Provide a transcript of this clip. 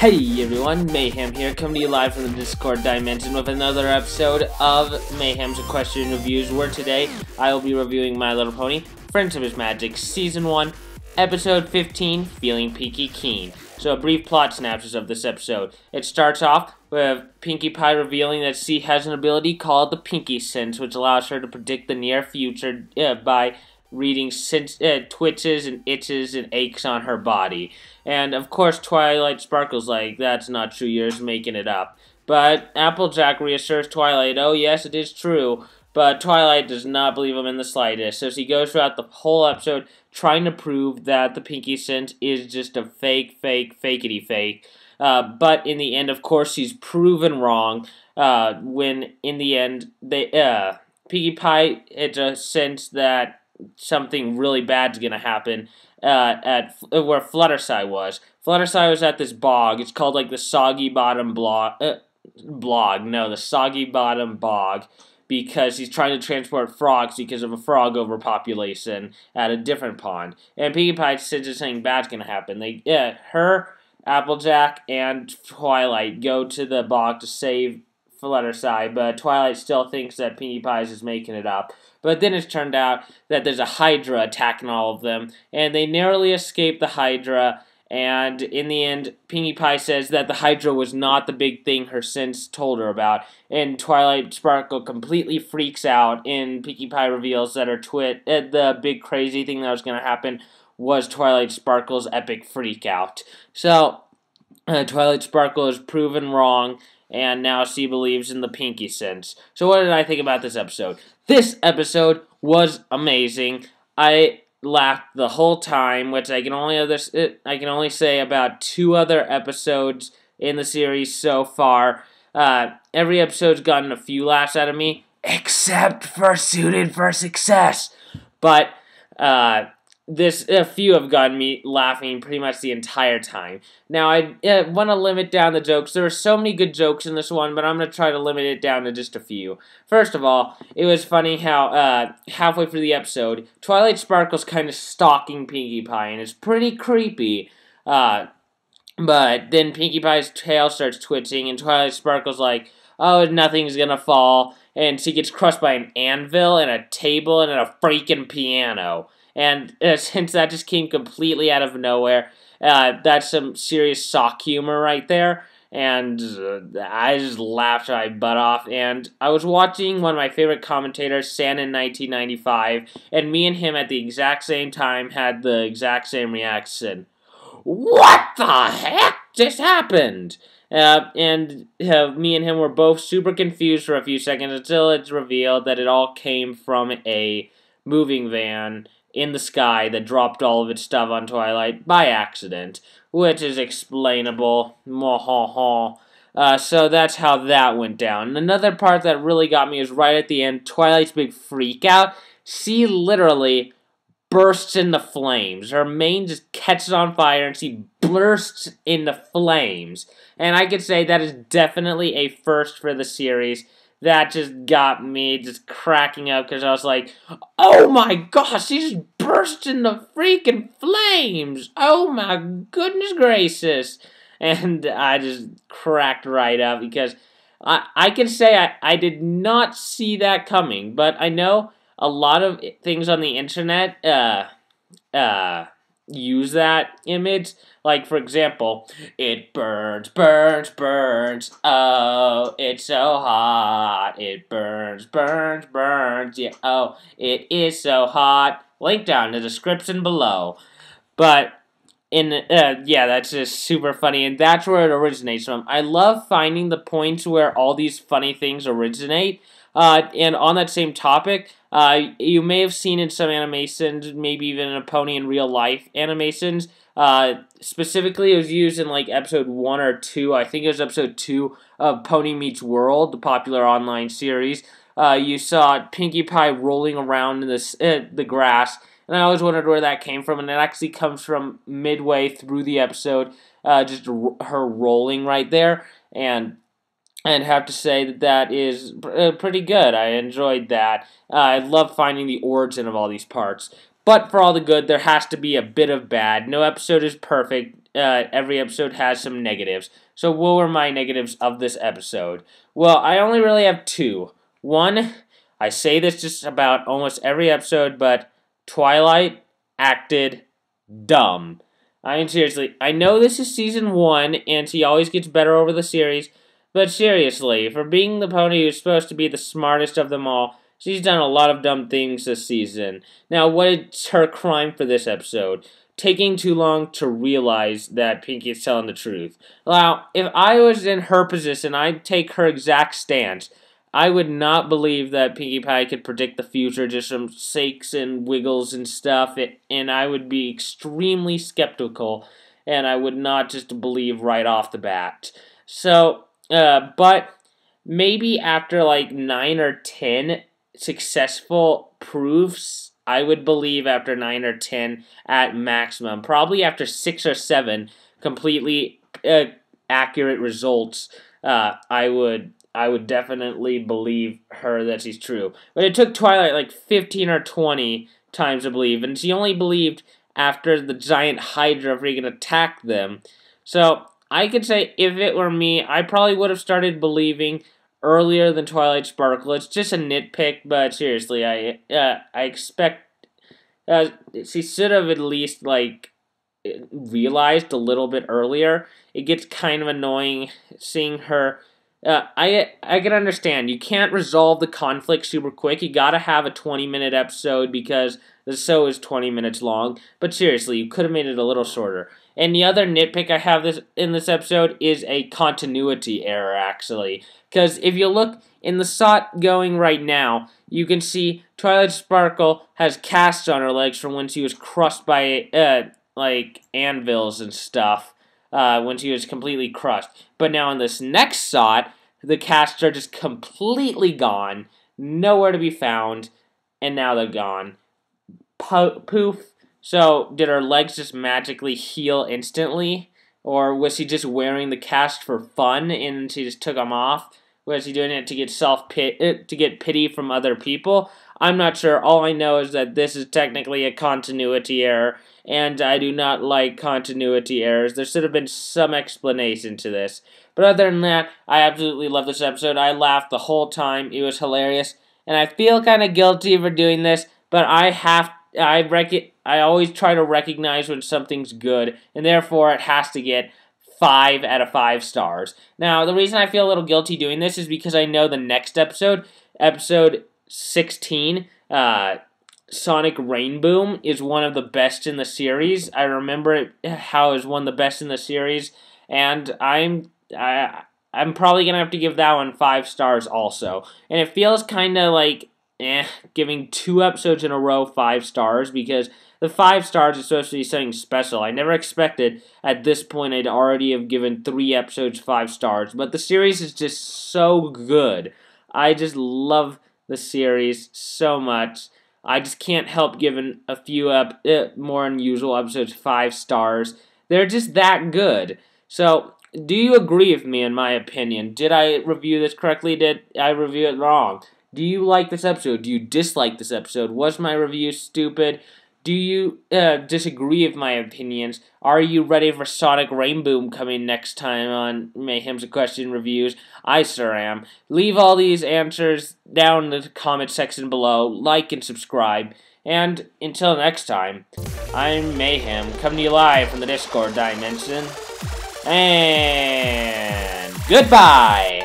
Hey everyone, Mayhem here, coming to you live from the Discord Dimension with another episode of Mayhem's Equestrian Reviews, where today I will be reviewing My Little Pony, Friendship is Magic, Season 1, Episode 15, Feeling Pinkie Keen. So a brief plot synopsis of this episode. It starts off with Pinkie Pie revealing that she has an ability called the Pinkie Sense, which allows her to predict the near future by reading twitches and itches and aches on her body. And of course Twilight Sparkle's like, that's not true, you're just making it up. But Applejack reassures Twilight, oh yes, it is true. But Twilight does not believe him in the slightest, so she goes throughout the whole episode trying to prove that the Pinkie Sense is just a fake. But in the end, of course, she's proven wrong when in the end, Pinkie Pie, it's a sense that something really bad's gonna happen where Fluttershy was. Fluttershy was at this bog. It's called like the Soggy Bottom the Soggy Bottom Bog, because he's trying to transport frogs because of a frog overpopulation at a different pond. And Pinkie Pie says that something bad's gonna happen. Her, Applejack, and Twilight go to the bog to save Fluttershy, but Twilight still thinks that Pinkie Pie is making it up. But then it's turned out that there's a Hydra attacking all of them, and they narrowly escape the Hydra, and in the end, Pinkie Pie says that the Hydra was not the big thing her sense told her about, and Twilight Sparkle completely freaks out, and Pinkie Pie reveals that her the big crazy thing that was going to happen was Twilight Sparkle's epic freak out. So, Twilight Sparkle is proven wrong, and now she believes in the Pinkie Sense. So what did I think about this episode? This episode was amazing. I laughed the whole time, which I can only say about two other episodes in the series so far. Every episode's gotten a few laughs out of me, except for Suited for Success. But a few have gotten me laughing pretty much the entire time. Now, I want to limit down the jokes. There are so many good jokes in this one, but I'm going to try to limit it down to just a few. First of all, it was funny how halfway through the episode, Twilight Sparkle's kind of stalking Pinkie Pie, and it's pretty creepy. But then Pinkie Pie's tail starts twitching, and Twilight Sparkle's like, oh, nothing's going to fall. And she gets crushed by an anvil and a table and a freaking piano. And since that just came completely out of nowhere, that's some serious sock humor right there. And I just laughed my butt off. And I was watching one of my favorite commentators, Sanin1995, and me and him at the exact same time had the exact same reaction. What the heck just happened? Me and him were both super confused for a few seconds until it's revealed that it all came from a moving van in the sky that dropped all of its stuff on Twilight by accident, which is explainable. So that's how that went down. Another part that really got me is right at the end, Twilight's big freak out. She literally bursts into flames. Her mane just catches on fire and she bursts into flames. And I could say that is definitely a first for the series. That just got me just cracking up because I was like, oh my gosh, she's bursting the freaking flames. Oh my goodness gracious. And I just cracked right up because I can say I did not see that coming. But I know a lot of things on the internet use that image. Like, for example, it burns, burns, burns, oh, it's so hot. It burns, burns, burns, yeah, oh, it is so hot. Link down in the description below. But, that's just super funny, and that's where it originates from. I love finding the points where all these funny things originate. And on that same topic, you may have seen in some animations, maybe even in a Pony in Real Life animations, specifically it was used in like episode 1 or 2, I think it was episode 2 of Pony Meets World, the popular online series. You saw Pinkie Pie rolling around in the grass, and I always wondered where that came from, and it actually comes from midway through the episode, just her rolling right there, and have to say that that is pretty good. I enjoyed that. I love finding the origin of all these parts. But for all the good, there has to be a bit of bad. No episode is perfect. every episode has some negatives. So what were my negatives of this episode? Well, I only really have two. One, I say this just about almost every episode, but Twilight acted dumb. I mean, seriously, I know this is season one, and she always gets better over the series, but seriously, for being the pony who's supposed to be the smartest of them all, she's done a lot of dumb things this season. Now, what is her crime for this episode? Taking too long to realize that Pinkie is telling the truth. Now, if I was in her position, I'd take her exact stance. I would not believe that Pinkie Pie could predict the future just from shakes and wiggles and stuff, and I would be extremely skeptical, and I would not just believe right off the bat. So, but maybe after like 9 or 10 successful proofs, I would believe after 9 or 10 at maximum. Probably after 6 or 7 completely accurate results, I would definitely believe her that she's true. But it took Twilight like 15 or 20 times to believe, and she only believed after the giant Hydra freaking attacked them. So I could say if it were me, I probably would have started believing earlier than Twilight Sparkle. It's just a nitpick, but seriously, I expect she should have at least like realized a little bit earlier. It gets kind of annoying seeing her. I can understand you can't resolve the conflict super quick. You gotta have a 20-minute episode because the show is 20 minutes long. But seriously, you could have made it a little shorter. And the other nitpick I have in this episode is a continuity error, actually. Because if you look in the shot going right now, you can see Twilight Sparkle has casts on her legs from when she was crushed by, like, anvils and stuff. When she was completely crushed. But now in this next shot, the casts are just completely gone. Nowhere to be found. And now they're gone. Poof. So, did her legs just magically heal instantly? Or was she just wearing the cast for fun and she just took them off? Was she doing it to get pity from other people? I'm not sure. All I know is that this is technically a continuity error, and I do not like continuity errors. There should have been some explanation to this. But other than that, I absolutely love this episode. I laughed the whole time. It was hilarious. And I feel kind of guilty for doing this, but I always try to recognize when something's good, and therefore it has to get 5 out of 5 stars. Now, the reason I feel a little guilty doing this is because I know the next episode, episode 16, Sonic Rainboom, is one of the best in the series. I remember how it was one of the best in the series, and I'm probably gonna have to give that one 5 stars also. And it feels kind of like giving 2 episodes in a row 5 stars, because the 5 stars is supposed to be something special. I never expected at this point I'd already have given 3 episodes 5 stars, but the series is just so good. I just love the series so much. I just can't help giving a few more unusual episodes 5 stars. They're just that good. So, do you agree with me in my opinion? Did I review this correctly? Did I review it wrong? Do you like this episode? Do you dislike this episode? Was my review stupid? Do you disagree with my opinions? Are you ready for Sonic Rainboom coming next time on Mayhem's Equestrian Reviews? I sure am. Leave all these answers down in the comment section below. Like and subscribe. And until next time, I'm Mayhem, coming to you live from the Discord dimension. And goodbye!